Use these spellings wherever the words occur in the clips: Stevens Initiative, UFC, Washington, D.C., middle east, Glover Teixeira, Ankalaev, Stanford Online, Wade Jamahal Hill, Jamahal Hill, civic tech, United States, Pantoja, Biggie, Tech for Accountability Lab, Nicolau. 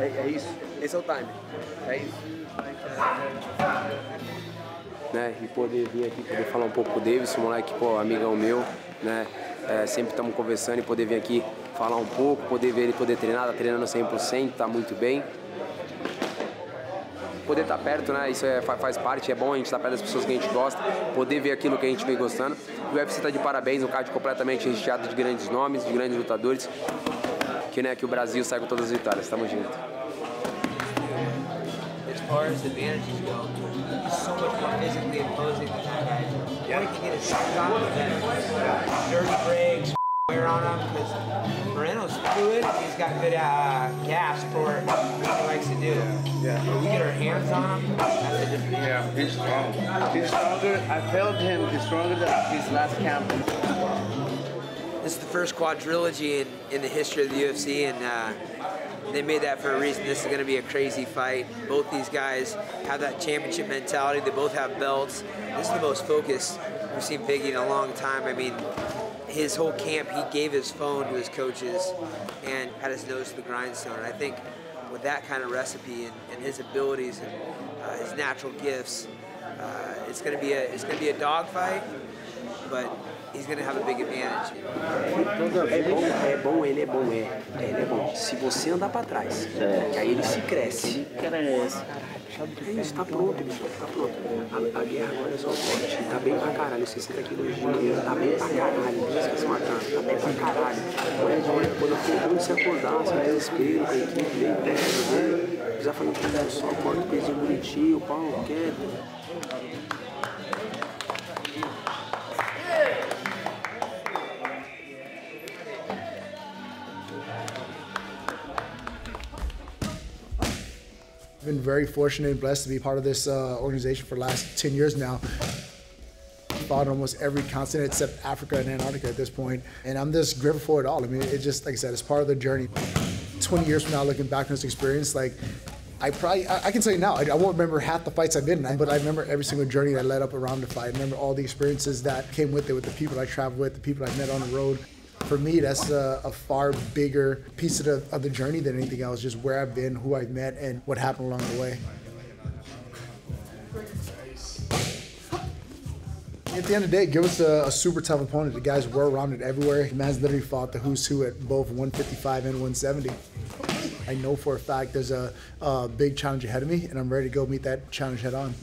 É isso, esse é o time. É isso. Né, e poder vir aqui, poder falar um pouco com o Davis, esse moleque, pô, amigão meu, né? É, sempre estamos conversando e poder vir aqui falar um pouco, poder ver ele poder treinar, tá treinando 100%, tá muito bem. Poder estar perto, né? Isso é, faz parte, é bom a gente estar perto das pessoas que a gente gosta, poder ver aquilo que a gente vem gostando. O UFC tá de parabéns, um card completamente recheado de grandes nomes, de grandes lutadores. Que, né, que o Brasil sai com todas as vitórias. Tamo junto. As far as advantages go, he's so much more physically imposing than that guy. Yeah. We can get a shot on him, dirty breaks, wear on him, because Moreno's fluid. He's got good gas for what he likes to do. Yeah. When we get our hands on him, that's a different yeah, he's strong. He's stronger. I felt him. He's stronger than his last camp. This is the first quadrilogy in the history of the UFC, and they made that for a reason. This is going to be a crazy fight. Both these guys have that championship mentality. They both have belts. This is the most focused we've seen Biggie in a long time. I mean, his whole camp, he gave his phone to his coaches and had his nose to the grindstone. And I think with that kind of recipe and his abilities and his natural gifts, it's going to be a dogfight, but he's going to have a big advantage. É bom. Se você andar para trás, que aí ele se cresce. Está pronto, pessoal, tá pronto. A guerra agora é só o corte. Tá bem pra caralho, 60 quilos de dinheiro. Tá bem pra caralho, não esquece uma cara. Tá bem pra caralho. Quando você acordar, você vai desespero, a equipe vem, pega, já falando que é só o corte, pezinho bonitinho, o pau quieto. I've been very fortunate and blessed to be part of this organization for the last 10 years now. Fought on almost every continent except Africa and Antarctica at this point, and I'm just grateful for it all. I mean, it just, like I said, it's part of the journey. 20 years from now, looking back on this experience, like, I can tell you now, I won't remember half the fights I've been in, but I remember every single journey that led up around the fight. I remember all the experiences that came with it, with the people I traveled with, the people I met on the road. For me, that's a far bigger piece of the journey than anything else, just where I've been, who I've met, and what happened along the way. At the end of the day, give us a super tough opponent. The guys were rounded everywhere. The man's literally fought the who's who at both 155 and 170. I know for a fact there's a big challenge ahead of me, and I'm ready to go meet that challenge head on.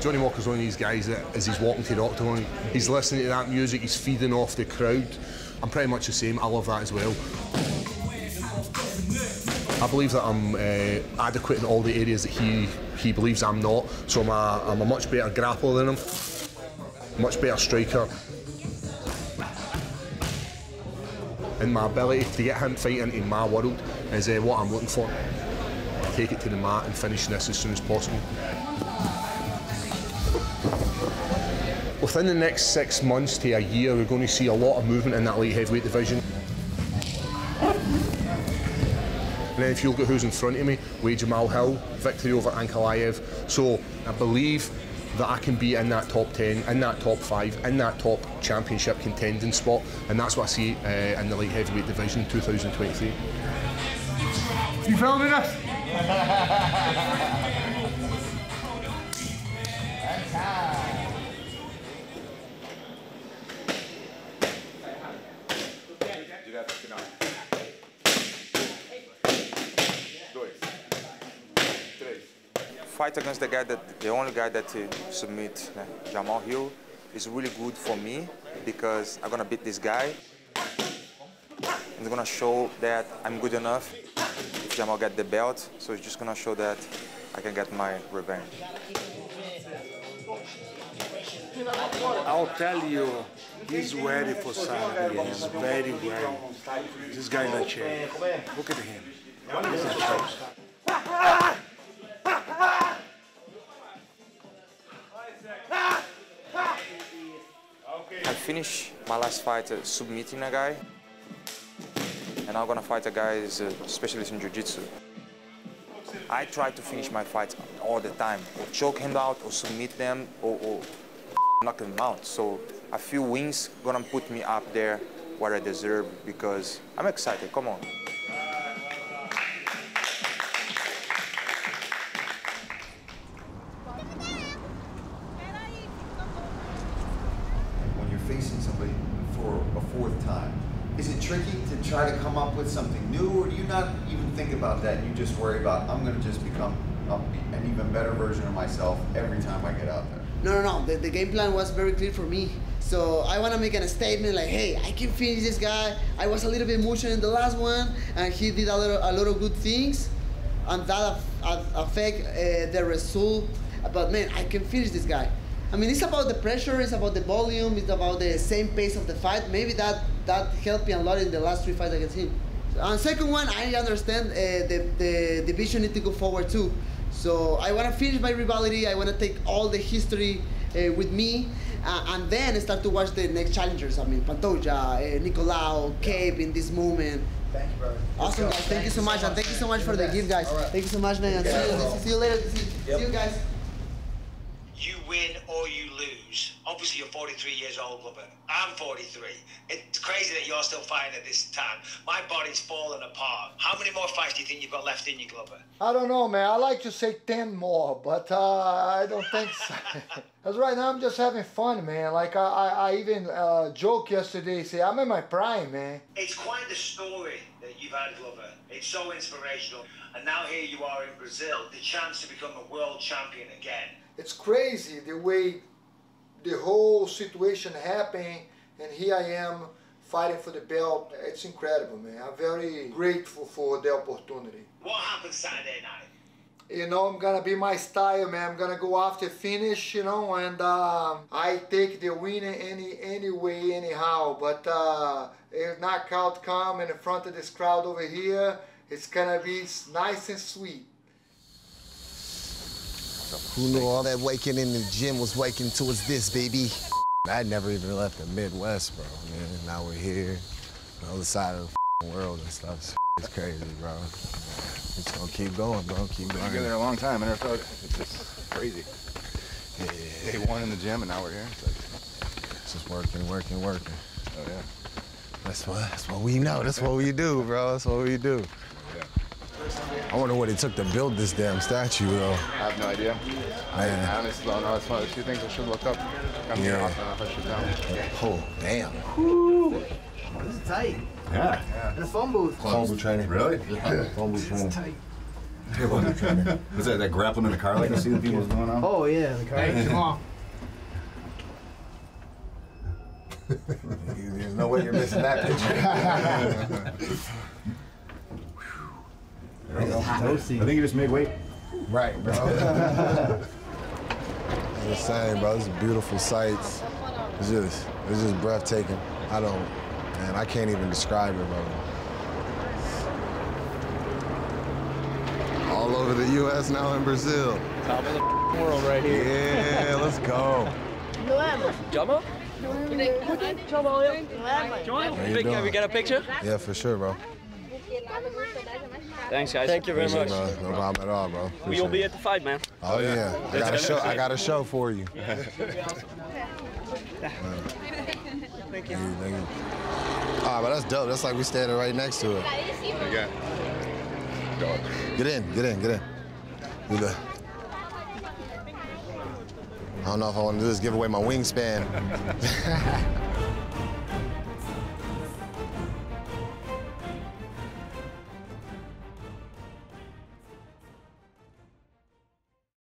Johnny Walker's one of these guys that, as he's walking to the octagon, he's listening to that music, he's feeding off the crowd. I'm pretty much the same, I love that as well. I believe that I'm adequate in all the areas that he believes I'm not, so I'm a much better grappler than him, much better striker. And my ability to get him fighting in my world is what I'm looking for. Take it to the mat and finish this as soon as possible. Within the next 6 months to a year, we're going to see a lot of movement in that light heavyweight division. And then if you look at who's in front of me, Wade Jamahal Hill, victory over Ankalaev. So I believe that I can be in that top 10, in that top 5, in that top championship contending spot. And that's what I see in the light heavyweight division 2023. You filming us? Fight against the guy that the only guy that submit Jamahal Hill is really good for me because I'm gonna beat this guy. I'm gonna show that I'm good enough. If Jamahal get the belt, so it's just gonna show that I can get my revenge. I'll tell you, he's ready for something. He's very ready. This guy's a champ. Look at him. He's a champ. I finished my last fight submitting a guy. And I'm gonna fight a guy who's a specialist in jiu-jitsu. I try to finish my fights all the time, or choke him out, or submit them, or knock him out. So a few wins gonna put me up there where I deserve, because I'm excited, come on. When you're facing somebody for a fourth time, is it tricky to try to come up with something new, or do you not even think about that? You just worry about, I'm gonna just become an even better version of myself every time I get out there? No. The game plan was very clear for me. So I want to make a statement like, hey, I can finish this guy. I was a little bit emotional in the last one, and he did a lot of good things, and that affect the result. But man, I can finish this guy. I mean, it's about the pressure, it's about the volume, it's about the same pace of the fight. Maybe that helped me a lot in the last three fights against him. And second one, I understand the division need to go forward too. So I want to finish my rivalry. I want to take all the history with me, and then start to watch the next challengers. I mean, Pantoja, Nicolau, Cape in this moment. Thank you, brother. Awesome, guys. Thank you so much, and thank you so much for the gift, guys. Right. Thank you so much, man. See you later. See you guys. You win or you lose. Obviously, you're 43 years old, Glover. I'm 43. It's crazy that you're still fighting at this time. My body's falling apart. How many more fights do you think you've got left in you, Glover? I don't know, man. I like to say 10 more, but I don't think so. Because right now, I'm just having fun, man. Like, I even joked yesterday, say, I'm in my prime, man. It's quite the story that you've had, Glover. It's so inspirational. And now here you are in Brazil, the chance to become a world champion again. It's crazy the way the whole situation happened, and here I am fighting for the belt. It's incredible, man. I'm very grateful for the opportunity. What happened Saturday night? You know, I'm gonna be my style, man. I'm gonna go after finish, you know, and I take the winner any way, anyhow. But if knockout come in front of this crowd over here, it's gonna be nice and sweet. Who knew all that waking in the gym was waking towards this, baby? I never even left the Midwest, bro. Man, now we're here, on the other side of the world and stuff. It's crazy, bro. It's gonna keep going, bro. Keep going. I've been there a long time. I never thought it's just crazy. Yeah. Day one in the gym, and now we're here. It's like, it's just working. Oh yeah. That's what we know. That's what we do, bro. That's what we do. I wonder what it took to build this damn statue, though. I have no idea. I honestly don't know. It's one of the few things I should look up. I'm here off and off. I should know. Oh, damn. Woo. This is tight. Yeah. And a phone booth. Phone booth training. Really? Yeah. Phone booth training. This is tight. Phone booth training. Was that grappling in the car? Like, you see the people going on? Oh, yeah, the car. Come on. There's no way you're missing that picture. I think you just made weight. Right, bro. It's the same, bro. It's beautiful sights. It's just breathtaking. I can't even describe it, bro. All over the U.S. now in Brazil. Top of the world right here. Yeah, let's go. Jama? Jama, we got a picture? Yeah, for sure, bro. Thanks, guys. Thank you very much. Bro. No problem at all, bro. Appreciate We'll be at the fight, man. Oh, yeah. I got a show for you. Thank you. All right, but that's dope. That's like we standing right next to it. Okay. Get in. I don't know if I want to do this. Give away my wingspan.